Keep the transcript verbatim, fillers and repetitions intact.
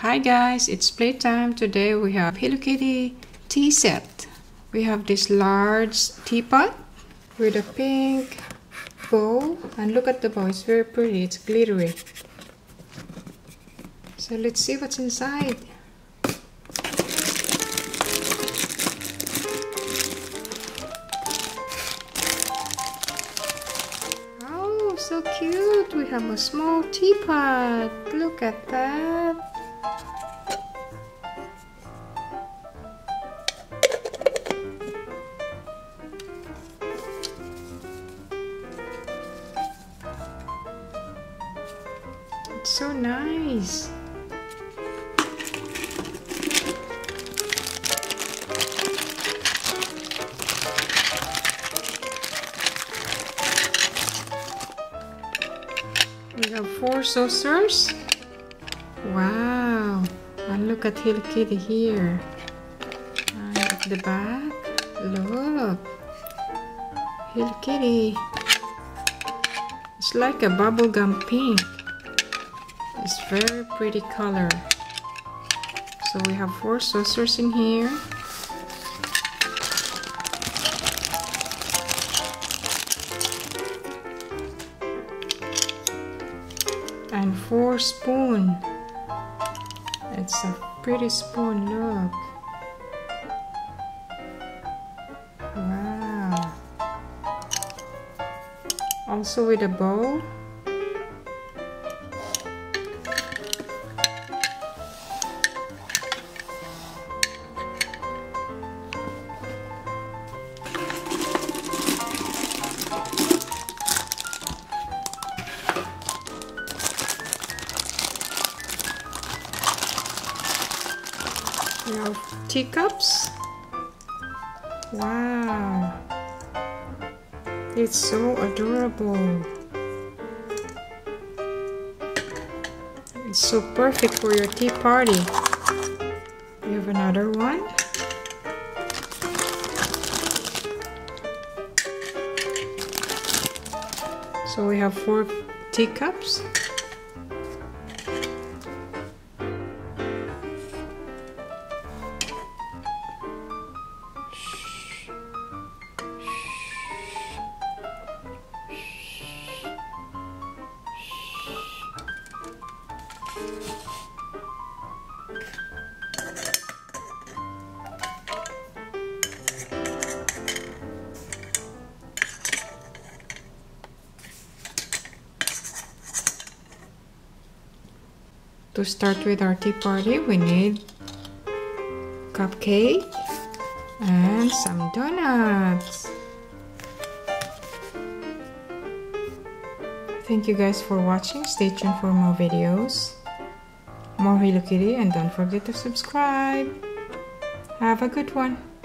Hi guys, it's playtime. Today we have Hello Kitty tea set. We have this large teapot with a pink bow, and look at the bow, it's very pretty, it's glittery. So let's see what's inside. Oh, so cute! We have a small teapot. Look at that. So nice. We have four saucers. Wow! And look at Hello Kitty here. And at the back, look, Hello Kitty. It's like a bubblegum pink. It's very pretty color. So we have four saucers in here. And four spoon. It's a pretty spoon, look. Wow. Also with a bowl. We have teacups. Wow, it's so adorable. It's so perfect for your tea party. We have another one. So we have four teacups. To start with our tea party, we need cupcake and some donuts. Thank you guys for watching. Stay tuned for more videos, more Hello Kitty, and don't forget to subscribe. Have a good one.